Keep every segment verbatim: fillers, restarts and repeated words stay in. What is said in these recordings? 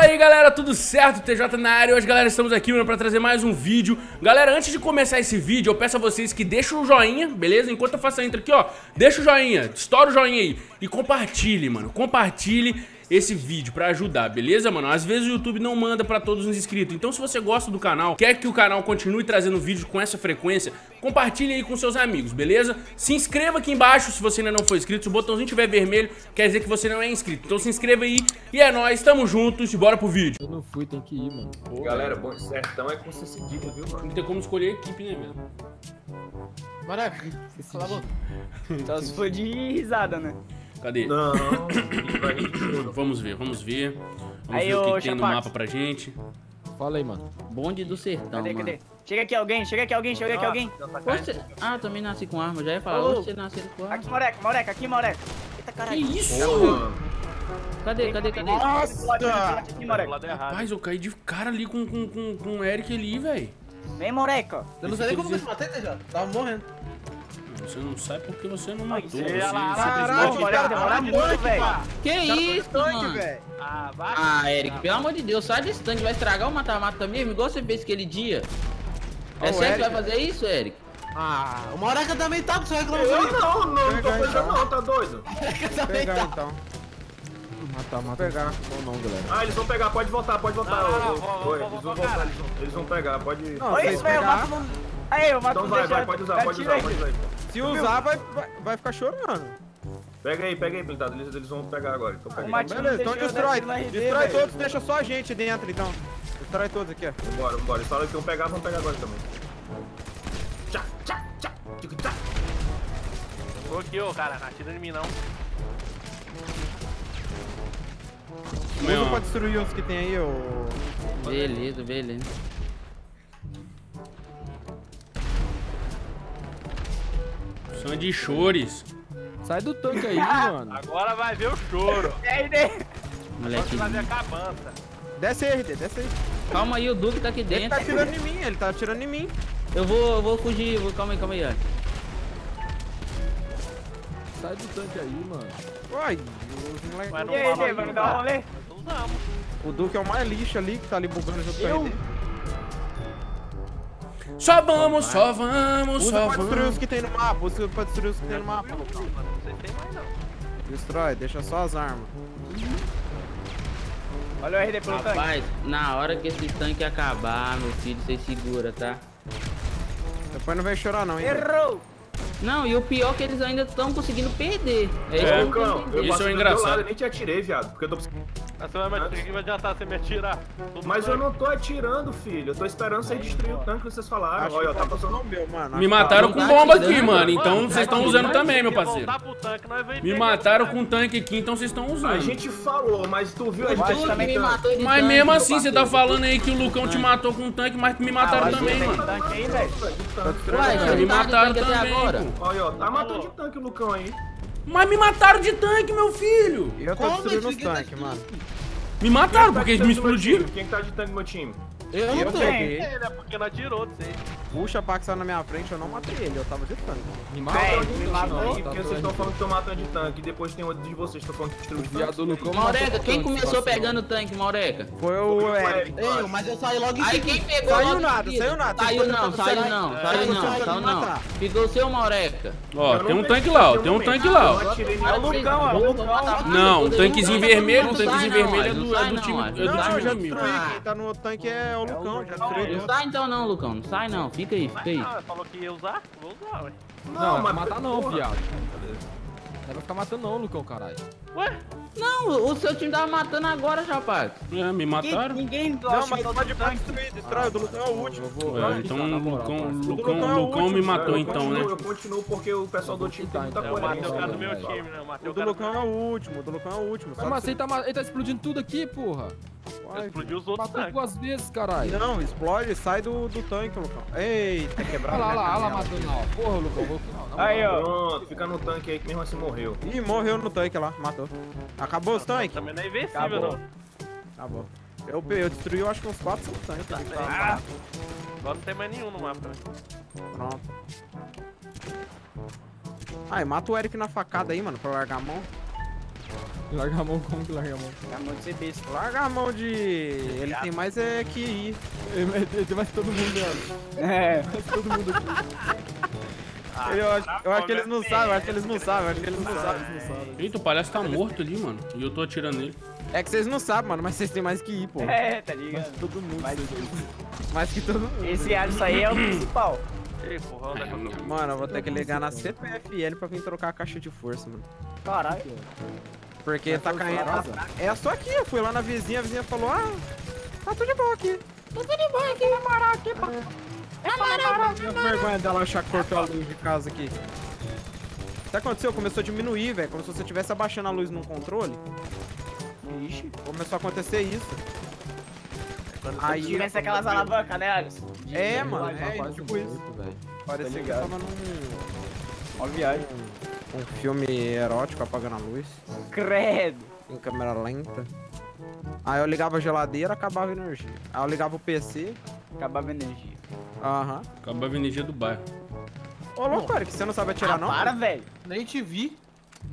E aí galera, tudo certo? T J na área. Hoje galera, estamos aqui para trazer mais um vídeo. Galera, antes de começar esse vídeo, eu peço a vocês que deixem um joinha, beleza? Enquanto eu faço a intro aqui, ó, deixa o joinha, estoura o joinha aí e compartilhe, mano, compartilhe esse vídeo pra ajudar, beleza, mano? Às vezes o YouTube não manda pra todos os inscritos. Então se você gosta do canal, quer que o canal continue trazendo vídeo com essa frequência, compartilhe aí com seus amigos, beleza? Se inscreva aqui embaixo se você ainda não for inscrito. Se o botãozinho tiver vermelho, quer dizer que você não é inscrito. Então se inscreva aí e é nóis, tamo juntos e bora pro vídeo. Eu não fui, tem que ir, mano. Pô, galera, bom certão é com você seguir, viu, mano? Não tem como escolher a equipe, né, mesmo? Maravilha, você falou. Só se for de risada, né? Cadê? Não. Vamos ver, vamos ver. Vamos aí, ver o que, que tem no mapa pra gente. Fala aí, mano. Bonde do sertão. Cadê, mano? Cadê? Chega aqui alguém, chega aqui alguém, chega aqui alguém. Você... Ah, também nasce com arma, já ia falar. Oh. Você nasce com arma. Aqui, Moreca, Moreca, aqui, Moreca. Eita, caralho. Que isso? Cadê, cadê, cadê? Nossa! Rapaz, eu caí de cara ali com, com, com, com o Eric ali, velho. Vem, Moreca. Eu não sei nem como que eu te matei, T J. Tava morrendo. Você não sabe porque você não matou. Você Que isso, mano? Ah, vai. Ah, Eric, pelo amor de Deus, sai desse tanque. Vai estragar o mata-mata mesmo, igual você fez aquele dia. É sério que vai fazer isso, Eric? Ah, o Moreca também tá com seu reclamação. Eu não, não tô fazendo não, tá doido? Vou pegar então. Matar, matar. Pegar. Ou não, galera. Ah, eles vão pegar, pode voltar, pode voltar. Eles vão pegar, pode. Não, isso, velho, eu mato. Aí, eu mato. Então vai, vai, pode usar, pode usar, pode usar. Se usar, vai, vai, vai ficar chorando. Pega aí, pega aí, blindado. Eles, eles vão pegar agora. Então, pega aí. Beleza, então destrói. Destrói todos, deixa só a gente dentro, então. Destrói todos aqui, ó. Vambora, vambora. Eles falam que vão pegar, vão pegar agora também. Tchá, tchá, tchá. Tchá. Tô aqui, ô, cara. Não atira em mim, não. Usa pra destruir os que tem aí, ô... Beleza, beleza. São de chores. Sai do tanque aí, mano. Agora vai ver o choro. Moleque. Vai ver a cabança. Desce aí, R D, desce aí. Calma aí, o Duke tá aqui dentro. Ele tá atirando em mim, ele tá atirando em mim. Eu vou, eu vou fugir, vou... calma aí, calma aí. Sai do tanque aí, mano. Uai, moleque. Vai não, e aí, vai me dar um rolê? O Duke é o mais lixo ali que tá ali bugando junto com o R D. Só vamos, só vamos, usa só vamos. Usa pra destruir os que tem no mapa, usa pra destruir os que tem no mapa. Não, não, não sei se tem mais não. Destrói, deixa só as armas. Olha o R D pelo tanque. Rapaz, na hora que esse tanque acabar, meu filho, você segura, tá? Depois não vai chorar não, hein? Errou! Não, e o pior é que eles ainda estão conseguindo perder. É, é eu não, eu isso é engraçado. Lado, eu nem te atirei, viado, porque eu tô... Você vai me adiantar, você me atirar. Mas eu não tô atirando, filho. Eu tô esperando você destruir o tanque que vocês falaram. Olha, ó, tá passando o meu, mano. Me mataram com bomba aqui, mano. Então vocês estão usando também, meu parceiro. Me mataram com tanque aqui, então vocês estão usando. A gente falou, mas tu viu a gente também. Mas mesmo assim, você tá falando aí que o Lucão te matou com tanque, mas me mataram também, mano. Me mataram também. Olha, ó, tá matando de tanque o Lucão aí. Mas me mataram de tanque, meu filho! Eu tô destruindo os tanques, mano. Me mataram porque eles me explodiram. Quem tá de tanque no meu time? Eu não peguei. É porque ela atirou, não sei. Puxa, pá, que saiu na minha frente, eu não matei ele, eu tava de tanque. Me mataram de tanque, porque vocês estão falando que estão matando de tanque. Depois tem outro de vocês que estão falando que destruiu o tanque. Moreca, quem começou pegando o tanque, Moreca? Foi o Eric. Eu, mas eu saí logo em cima. Aí quem pegou? Saiu nada, saiu nada. Saiu não, saiu não, saiu não, saiu não. Ficou o seu, Moreca. Ó, tem um tanque lá, ó, tem um tanque lá, ó. É o Lucão, ó, o Lucão. Não, um tanquezinho vermelho, um tanquezinho vermelho é do time. Não, eu já destruí, quem tá no tanque é... É o Lucão, é, já destruiu. Não sai então não, Lucão. Não sai não. Fica aí, fica aí. Não, falou que ia usar? Vou usar, ué. Não, não mas matar não, viado. Não vai ficar matando não, Lucão, caralho. Ué? Não, o seu time tava matando agora, rapaz. É, me mataram? Ninguém, ninguém não, mas não pode destruir, destrói. O do Lucão é o último. Então o Lucão me matou, então, né? Eu continuo porque o pessoal do time tem muita coisa. Matei o cara do meu time, né? O do Lucão é o último, o do Lucão é o último. Mas ele tá explodindo tudo aqui, porra. Explodiu os outros. Matou duas vezes, caralho. Não, explode e sai do tanque, Lucão. Eita, quebrado. Olha lá, olha lá, matou não. Porra, Lucão, vou final. Aí, ó. Pronto, fica no tanque aí que mesmo assim morreu. Ih, morreu no tanque lá, matou. Acabou os tanques? Também não é invencível, não. Acabou. Eu, eu destruí, eu acho que uns quatro, cinco tanques. Tá, ah, agora não tem mais nenhum no mapa, né? Pronto. Ai, mata o Eric na facada aí, mano, pra largar a mão. Larga a mão, como que larga a mão? Larga a mão de ser besta. Larga a mão de... Ele tem mais é que ir. Ele tem mais que todo mundo, mano. É. Mas todo mundo aqui. Ah, eu, acho, eu acho que eles não sabem, eu acho que eles não sabem, eu acho que eles não sabem. Eita, o palhaço tá morto ali, mano. E eu tô atirando nele. É que vocês não sabem, mano, mas vocês tem mais que ir, pô. É, tá ligado? Mas todo mundo. Mais, mais que todo mundo. Esse Alisson aí é o principal. Ei, porra, onde é que eu tô? Mano, eu vou ter que ligar na C P F L pra vir trocar a caixa de força, mano. Caralho. Porque tá caindo. É só aqui, eu fui lá na vizinha, a vizinha falou, ah, tá tudo de boa aqui. Tá tudo de boa aqui, vai morar aqui, pô. Eu tenho vergonha dela achar que cortou a luz de casa aqui. O que aconteceu? Começou a diminuir, velho. Como se você estivesse abaixando a luz num controle. Ixi. Começou a acontecer isso. Quando aí tivesse aquelas alavancas, né, Alisson? É, é, mano. É, é tipo isso. Parecia que tava num... Uma viagem. Um filme erótico apagando a luz. Credo. Em câmera lenta. Aí eu ligava a geladeira, acabava a energia. Aí eu ligava o P C, acabava a energia. Aham. Uhum. Acabava a energia do bairro. Ô, louco, cara, que você não sabe atirar, ah, não? Para, velho. Nem te vi.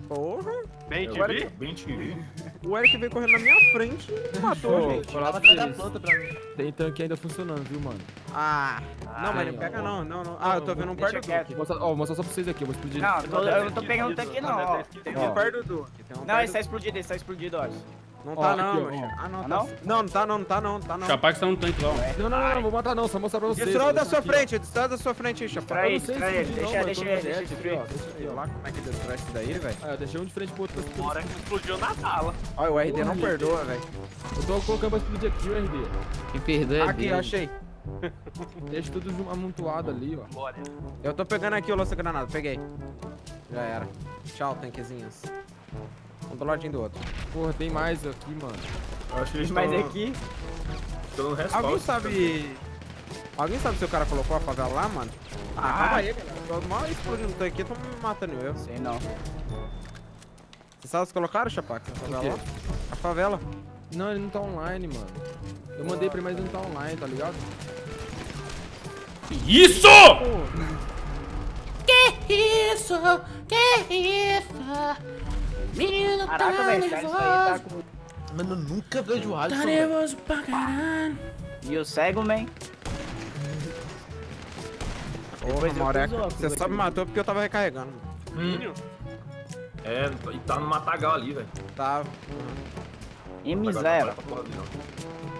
Porra. Nem te vi? Nem te vi. O Eric veio correndo na minha frente e matou, oh, gente. Foi lá pra planta pra mim. Tem tanque ainda funcionando, viu, mano? Ah. ah não, mas não pega, ó, não, não, não. Ah, eu tô vendo um par do Duke. Vou mostrar só pra vocês aqui, eu vou explodir. Não, eu, eu não tô pegando tanque, não, ó. Tem um par do Duke. Não, ele tá explodido, ele tá explodido, ó. Não tá, ó, não, aqui, ah, não, ah, não? Tá... não, não tá não, não tá não, tá não. Chapax tá no tanque lá, ó. Não, não, não, não, não, vou matar não, só mostrar pra vocês. Destrói da sua aqui, frente, destrói da sua frente aí, Chapax. Deixa, deixa, deixa, deixa, deixa. Olha lá como é que destrói isso daí, velho. Ah, eu deixei um de frente pro outro. Moreca explodiu na sala. Olha, o R D não perdoa, velho. Eu tô colocando pra explodir aqui o R D. Que perdoa, aqui, eu achei. Deixa tudo amontoado ali, ó. Bora. Eu tô pegando aqui o lança-granada, peguei. Já era. Tchau, tanquezinhos. Um do ladinho do outro. Porra, tem mais aqui, mano. Eu acho que tem mais aqui. Alguém sabe... Alguém sabe se o cara colocou a favela lá, mano? Ah, calma aí, galera. Eu mal explodindo aqui, tô me matando eu. Sei não. Você sabe se colocaram, Chapax? A favela? A favela. Não, ele não tá online, mano. Eu mandei pra ele, mas ele não tá online, tá ligado? Isso! Que isso? Que isso? Menino, caraca, tá velho, nervoso. Cara, isso aí tá com... Mano, eu nunca vejo o Alisson. Tá nervoso pra caralho. E o cego, man? Porra, Moreca, você só me matou porque eu tava recarregando. Hum. É, e tá no matagal ali, velho. Tava. E miséria.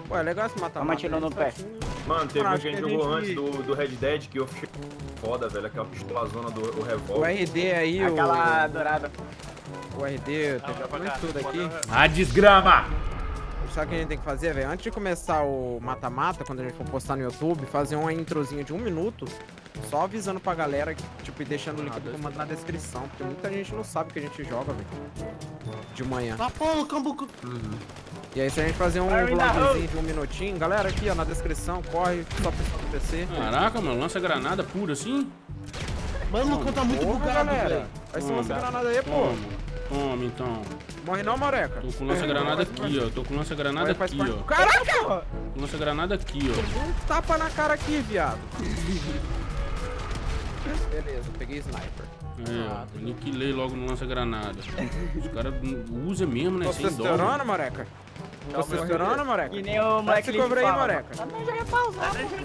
Pô, é legal esse matagal. Toma tirando no pé. Mano, teve um gente que jogou antes do, do Red Dead que eu fiquei foda, velho. Aquela pistola zona do o revólver. O R D aí, o... Aquela dourada. O R D, eu tô jogando tudo aqui. A desgrama! Sabe o que a gente tem que fazer, velho? Antes de começar o mata-mata, quando a gente for postar no YouTube, fazer uma introzinha de um minuto, só avisando pra galera, tipo, e deixando o link do comando na descrição, porque muita gente não sabe que a gente joga, velho. De manhã. Tá bom, cambuco. E aí, se a gente fazer um vlogzinho de um minutinho, galera, aqui, ó, na descrição, corre, só pessoal do P C. Caraca, mano, lança granada pura assim? Mano, o Lucão tá muito bugado, velho. Vai ser lança granada aí, pô. Toma, então. Morre não, Moreca. Tô com lança-granada aqui, ó. Tô com lança-granada aqui, ó. Caraca! Tô com lança-granada aqui, ó. Um tapa na cara aqui, viado. Beleza, peguei sniper. É, ah, aniquilei logo no lança-granada. Os caras usam mesmo, né? Sem dó. Testosterona, Moreca? Testosterona, Moreca? E nem o Moreca se cobrou aí, Moreca.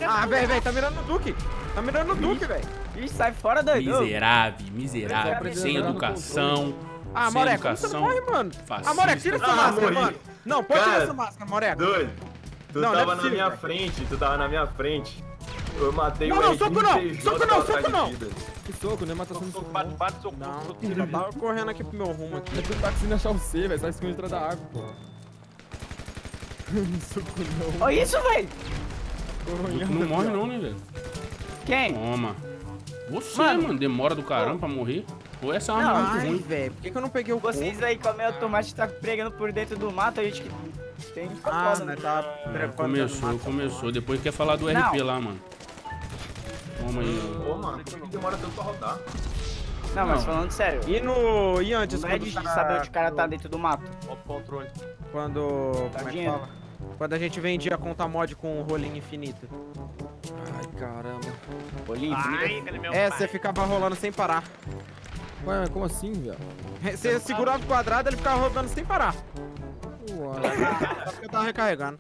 Ah, velho, velho, tá mirando no Duke. Tá mirando no Duke, velho. Ih, sai fora daí. Miserável, miserável, sem educação. Ah, Moreca, você não morre, mano. Fascista. Ah, Moreca, tira essa ah, máscara, morri, mano. Não, pode cara, tirar essa máscara, Moreca. Doido, tu não, tava não é possível, na minha cara. frente, tu tava na minha frente. Eu matei não, o Eric. Não, soco não! Soco não, soco não! Que soco, né? Mata soco, soco, bate, bate, soco, não. soco. Eu tava correndo aqui pro meu rumo aqui. Eu tô conseguindo achar o C, velho. Sai escondido atrás da água, pô. Não soco não. Olha isso, velho! Não morre não, né, velho? Quem? Toma. Você, mano. mano, demora do caramba pra morrer. Ou essa arma não, é muito ai, ruim, velho. Por que, que eu não peguei o Vocês corpo? aí com a minha tomate tá pregando por dentro do mato, a gente que tem que ficar foda, né? Tá é, começou, mato, começou. Mano. Depois quer falar do não. R P lá, mano. Toma aí. Pô, mano, por que demora tanto pra rodar? Não, não, mas falando sério. E no. E antes, não é de cara... saber onde o cara tá dentro do mato. Ó, o controle. Quando. Tá Como é que fala? Quando a gente vendia a conta mod com o rolinho infinito. Ai, caramba. Rolinho infinito? É, você ficava rolando sem parar. Ué, mas como assim, velho? Você segurava o quadrado, ele ficava rodando sem parar. Uai. Só porque eu tava recarregando.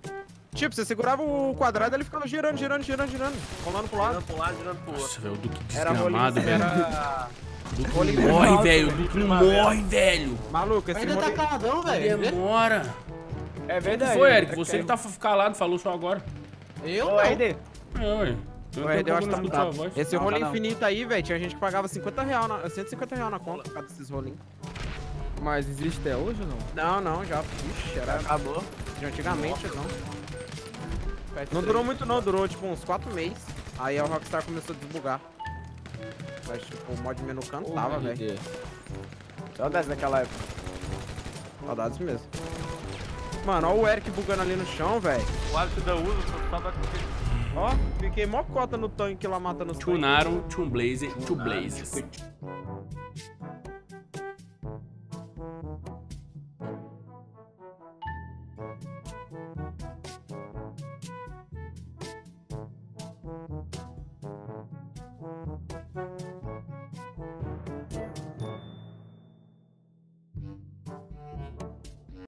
Tipo, você segurava o quadrado, ele ficava girando, girando, girando, girando. Rolando pro lado. Girando pro lado, girando pro outro. Nossa, velho, o Duke desgramado, velho. Era... Duke não morre, velho. Duke não morre, velho. Maluco, esse ainda tá caladão, velho. Demora. É verdade. Foi, Eric, você que tá calado, falou só agora. Eu não. R D. É, ué. Esse rolo infinito aí, velho, tinha gente que pagava cinquenta real na, cento e cinquenta real na conta por causa desses rolinhos. Mas existe até hoje ou não? Não, não, já. Ixi, era... Acabou. De antigamente, não. Não durou muito não, durou tipo uns quatro meses. Aí a Rockstar começou a desbugar. Mas tipo, o mod menu cantava, velho. Saudades daquela época. Saudades mesmo. Mano, ó o Eric bugando ali no chão, velho. O Alisson da uso, só tá com... Ó, oh, fiquei mó cota no tanque lá matando os caras. Tunaram, Tunblazer, Tunblazer.